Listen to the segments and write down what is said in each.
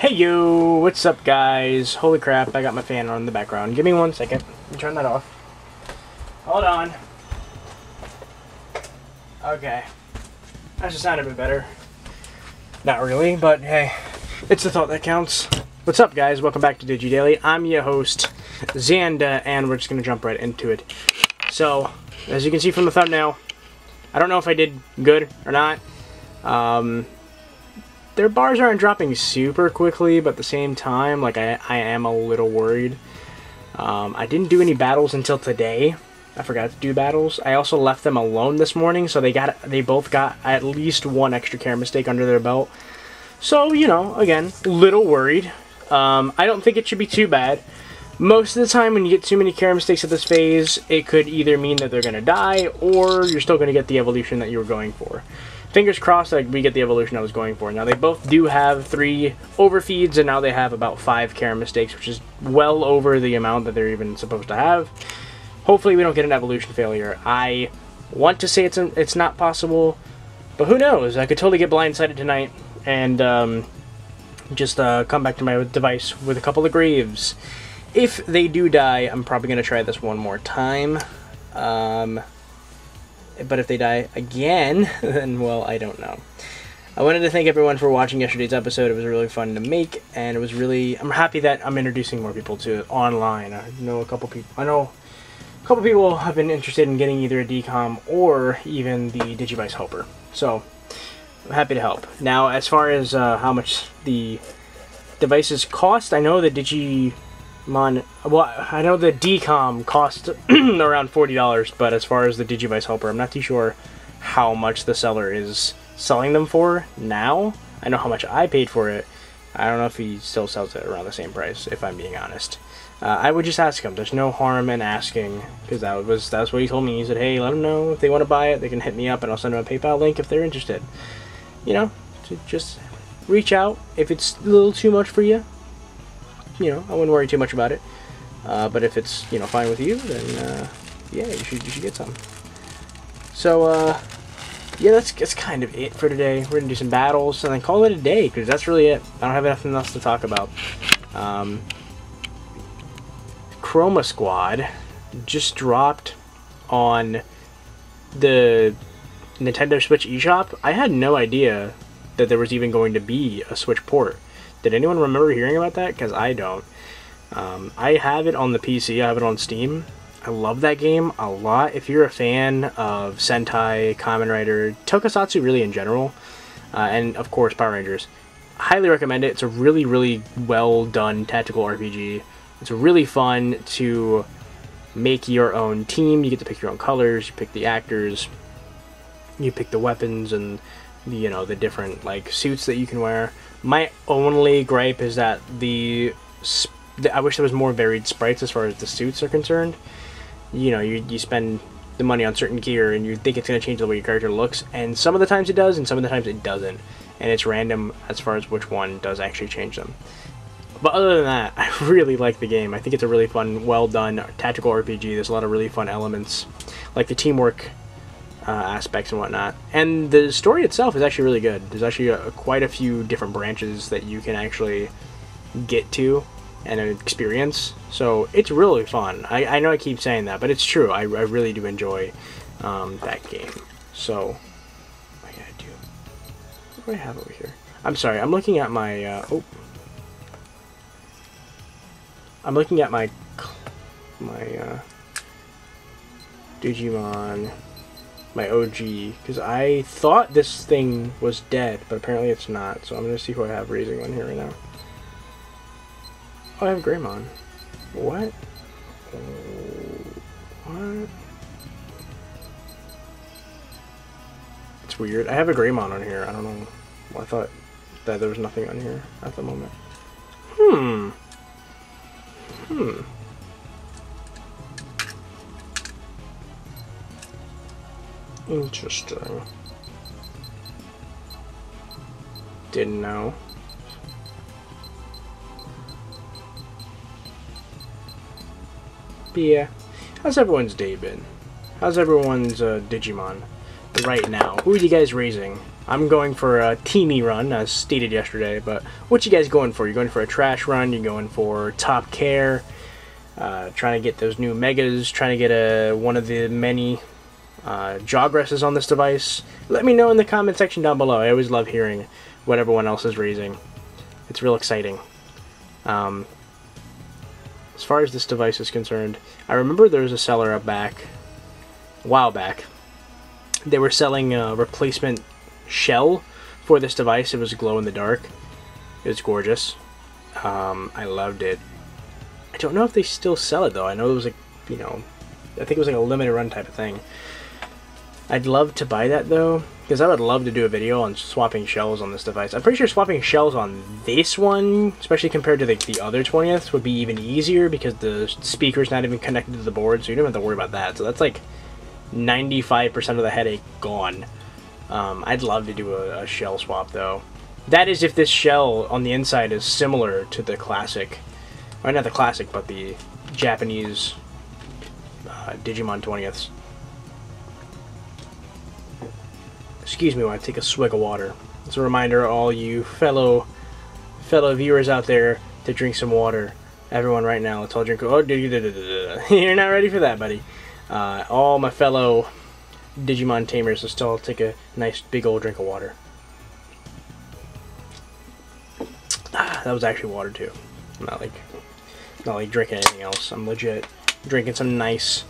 Hey yo, what's up guys? Holy crap, I got my fan on in the background. Give me 1 second. Let me turn that off. Hold on. Okay. That should sound a bit better. Not really, but hey, it's the thought that counts. What's up guys? Welcome back to DigiDaily. I'm your host, Xanda, and we're just going to jump right into it. So, as you can see from the thumbnail, I don't know if I did good or not. Their bars aren't dropping super quickly, but at the same time, like, I am a little worried. I didn't do any battles until today. I forgot to do battles. I also left them alone this morning, so they both got at least one extra care mistake under their belt. So, you know, again, little worried. I don't think it should be too bad. Most of the time when you get too many care mistakes at this phase, it could either mean that they're going to die, or you're still going to get the evolution that you were going for. Fingers crossed that we get the evolution I was going for. Now, they both do have 3 overfeeds, and now they have about 5 care mistakes, which is well over the amount that they're even supposed to have. Hopefully, we don't get an evolution failure. I want to say it's not possible, but who knows? I could totally get blindsided tonight and just come back to my device with a couple of graves. If they do die, I'm probably going to try this one more time. But if they die again, then, well, I don't know. I wanted to thank everyone for watching yesterday's episode. It was really fun to make, and it was really... I'm happy that I'm introducing more people to it online. I know a couple people have been interested in getting either a D-Com or even the Digivice helper. So, I'm happy to help. Now, as far as how much the devices cost, I know the Digimon... Well, I know the D-Com cost around $40, but as far as the Digivice helper, I'm not too sure how much the seller is selling them for now. I know how much I paid for it. I don't know if he still sells it around the same price, if I'm being honest. I would just ask him. There's no harm in asking, because that's what he told me. He said, hey, let them know if they want to buy it. They can hit me up, and I'll send them a PayPal link if they're interested. You know, to just reach out. If it's a little too much for you, you know, I wouldn't worry too much about it. But if it's, you know, fine with you, then, yeah, you should get some. So, yeah, that's kind of it for today. We're going to do some battles and then call it a day, because that's really it. I don't have nothing else to talk about. Chroma Squad just dropped on the Nintendo Switch eShop. I had no idea that there was even going to be a Switch port. Did anyone remember hearing about that? Because I don't. I have it on the PC. I have it on Steam. I love that game a lot. If you're a fan of Sentai, Kamen Rider, Tokusatsu really in general, and of course Power Rangers, I highly recommend it. It's a really, really well done tactical RPG. It's really fun to make your own team. You get to pick your own colors. You pick the actors. You pick the weapons and, you know, the different, like, suits that you can wear. My only gripe is that I wish there was more varied sprites as far as the suits are concerned. You know, you spend the money on certain gear and you think it's going to change the way your character looks, and some of the times it does and some of the times it doesn't, and it's random as far as which one does actually change them. But other than that, I really like the game. I think it's a really fun, well done tactical RPG. There's a lot of really fun elements, like the teamwork aspects and whatnot, and the story itself is actually really good. There's actually quite a few different branches that you can actually get to and experience, so it's really fun. I know I keep saying that, but it's true. I really do enjoy that game. So what do I gotta do? What do I have over here? I'm sorry, I'm looking at my Digimon, my OG, because I thought this thing was dead, but apparently it's not, so I'm going to see who I have raising one here right now. Oh, I have Greymon. What? What? It's weird. I have a Greymon on here. I don't know. Well, I thought that there was nothing on here at the moment. Interesting. Didn't know. But yeah, how's everyone's day been? How's everyone's Digimon right now? Who are you guys raising? I'm going for a teamy run, as stated yesterday, but what you guys going for? You're going for a trash run, you're going for top care, trying to get those new megas, trying to get one of the many jawgresses on this device. Let me know in the comment section down below. I always love hearing what everyone else is raising. It's real exciting. As far as this device is concerned, I remember there was a seller up back, a while back. They were selling a replacement shell for this device. It was glow in the dark. It was gorgeous. I loved it. I don't know if they still sell it though. I know it was like, you know, I think it was like a limited run type of thing. I'd love to buy that though, because I would love to do a video on swapping shells on this device. I'm pretty sure swapping shells on this one, especially compared to the other 20th, would be even easier because the speaker's not even connected to the board, so you don't have to worry about that. So that's like 95% of the headache gone. I'd love to do a shell swap though. That is if this shell on the inside is similar to the classic, or not the classic, but the Japanese Digimon 20ths. Excuse me while I take a swig of water. It's a reminder to all you fellow viewers out there to drink some water. Everyone right now, let's all drink. Oh, you're not ready for that, buddy. All my fellow Digimon tamers, let's all take a nice big old drink of water. Ah, that was actually water too. I'm not like drinking anything else. I'm legit drinking some nice.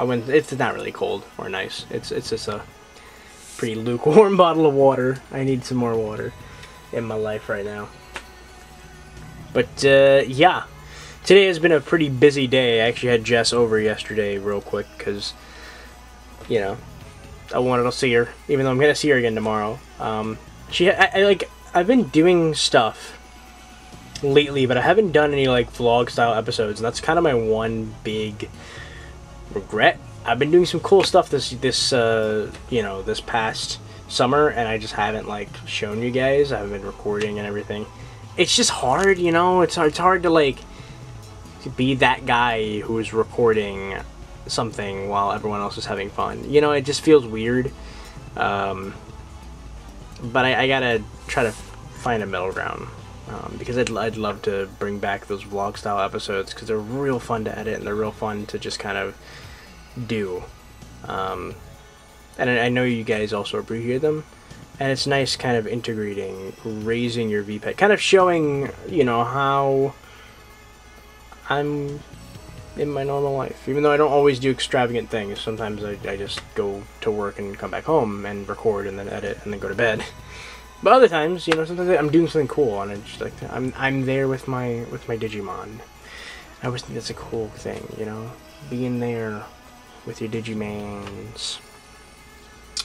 It's not really cold or nice. It's just a pretty lukewarm bottle of water. I need some more water in my life right now. But yeah, today has been a pretty busy day. I actually had Jess over yesterday real quick because, you know, I wanted to see her, even though I'm gonna see her again tomorrow. I've been doing stuff lately, but I haven't done any like vlog style episodes, and that's kind of my one big regret. I've been doing some cool stuff this past summer, and I just haven't like shown you guys. I haven't been recording and everything. It's just hard, you know. It's hard to like be that guy who's recording something while everyone else is having fun. You know, it just feels weird. But I gotta try to find a middle ground because I'd love to bring back those vlog style episodes because they're real fun to edit and they're real fun to just kind of do. And I know you guys also appreciate them, and it's nice kind of integrating, raising your vpet, kind of showing, you know, how I'm in my normal life, even though I don't always do extravagant things. Sometimes I just go to work and come back home and record and then edit and then go to bed. But other times, you know, sometimes I'm doing something cool and it's just like I'm there with my Digimon. I always think that's a cool thing, you know, being there with your Digimons.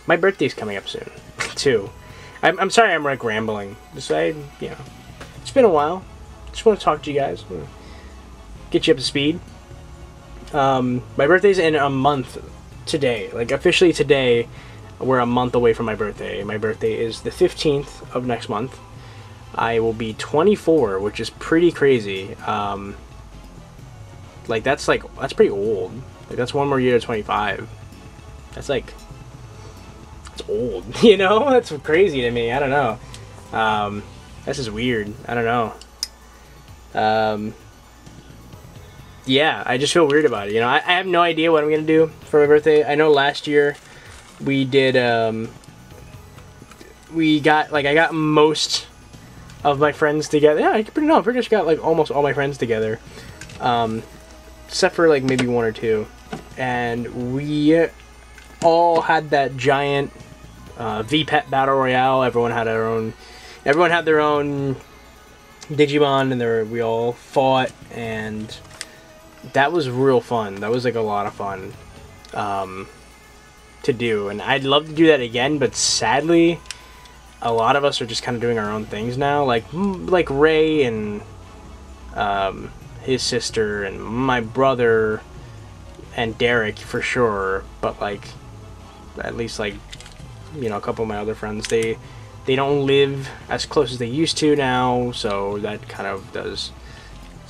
My birthday's coming up soon, too. I'm sorry I'm like rambling. You know, it's been a while. Just want to talk to you guys, get you up to speed. My birthday's in a month today. Like officially today, we're a month away from my birthday. My birthday is the 15th of next month. I will be 24, which is pretty crazy. That's pretty old. Like, that's one more year to 25. That's like, it's old, you know? That's crazy to me. I don't know. This is weird. I don't know. Yeah, I just feel weird about it. You know, I have no idea what I'm going to do for my birthday. I know last year we did, I got most of my friends together. Yeah, I pretty much got like almost all my friends together. Except for like maybe one or two, and we all had that giant vpet battle royale. Everyone had their own Digimon, and we all fought, and that was real fun. That was like a lot of fun to do, and I'd love to do that again. But sadly, a lot of us are just kind of doing our own things now. Like Ray and his sister and my brother and Derek for sure, but like at least like, you know, a couple of my other friends, they don't live as close as they used to now, so that kind of does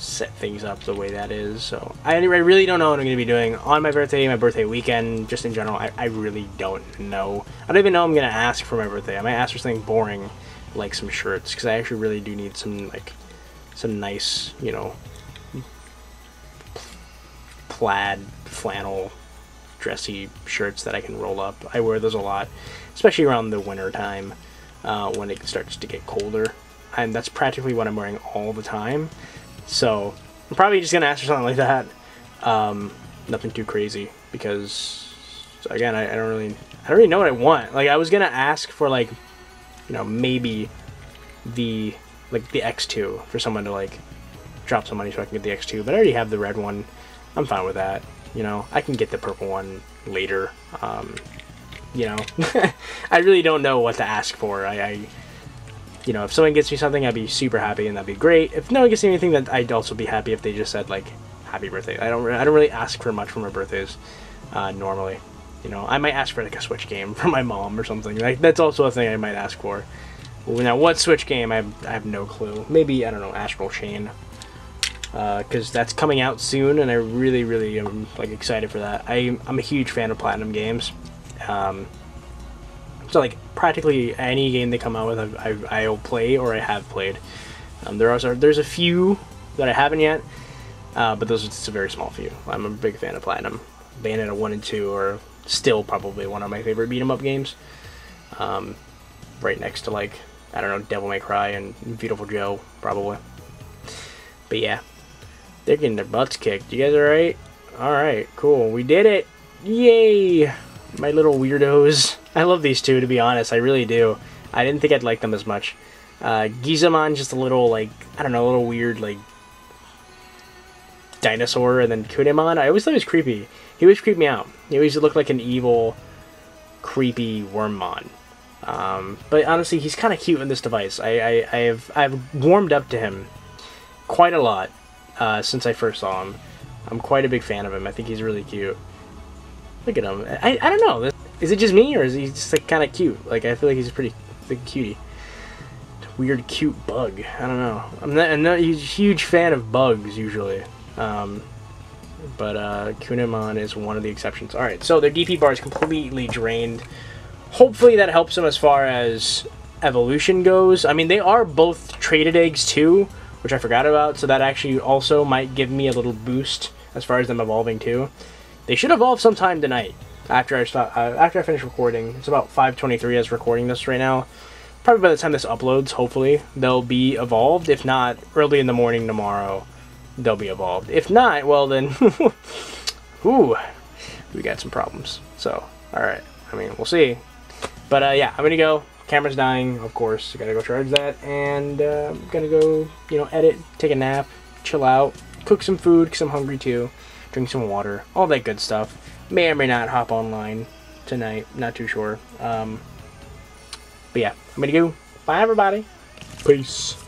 set things up the way that is. So I really don't know what I'm going to be doing on my birthday weekend, just in general. I really don't know. I don't even know I'm going to ask for my birthday. I might ask for something boring, like some shirts, because I actually really do need some, like, some nice, you know, plaid, flannel, dressy shirts that I can roll up. I wear those a lot, especially around the winter time when it starts to get colder. And that's practically what I'm wearing all the time. So I'm probably just going to ask for something like that. Nothing too crazy, because, again, I don't really know what I want. Like, I was going to ask for, like, you know, maybe the, like, the X2 for someone to, like, drop some money so I can get the X2. But I already have the red one. I'm fine with that. You know, I can get the purple one later. You know, I really don't know what to ask for. You know, if someone gets me something, I'd be super happy, and that'd be great. If no one gets me anything, then I'd also be happy if they just said, like, happy birthday. I don't really ask for much for my birthdays, normally. You know, I might ask for, like, a Switch game from my mom or something. Like, that's also a thing I might ask for. Now, what Switch game? I have no clue. Maybe, I don't know, Astral Chain. Because that's coming out soon, and I really, really am, like, excited for that. I'm a huge fan of Platinum games. So, like, practically any game they come out with, I'll play or I have played. There's a few that I haven't yet, but those are just a very small few. I'm a big fan of Platinum. Bayonetta 1 and 2 are still probably one of my favorite beat-em-up games. Right next to, like, I don't know, Devil May Cry and Beautiful Joe, probably. But yeah, they're getting their butts kicked. You guys alright? Alright, cool. We did it! Yay! My little weirdos. I love these two, to be honest. I really do. I didn't think I'd like them as much. Gizamon's just a little, like, I don't know, a little weird, like, dinosaur. And then Kunemon, I always thought he was creepy. He always creeped me out. He always looked like an evil, creepy Wormmon. But honestly, he's kind of cute in this device. I've warmed up to him quite a lot since I first saw him. I'm quite a big fan of him. I think he's really cute. Look at him. I don't know. Is it just me, or is he just, like, kind of cute? Like, I feel like he's a pretty big cutie. Weird, cute bug. I don't know. I'm not a huge fan of bugs, usually. But Kunemon is one of the exceptions. Alright, so their DP bar is completely drained. Hopefully that helps them as far as evolution goes. I mean, they are both traded eggs, too, which I forgot about. So that actually also might give me a little boost as far as them evolving, too. They should evolve sometime tonight. After I finish recording, it's about 5:23 as recording this right now. Probably by the time this uploads, hopefully, they'll be evolved. If not, early in the morning tomorrow, they'll be evolved. If not, well then, ooh, we got some problems. So, alright, I mean, we'll see. But yeah, I'm gonna go. Camera's dying, of course. Gotta go charge that, and I'm gonna go, you know, edit, take a nap, chill out, cook some food, because I'm hungry too. Drink some water, all that good stuff. May or may not hop online tonight, not too sure. But yeah, I'm gonna go. Bye, everybody. Peace.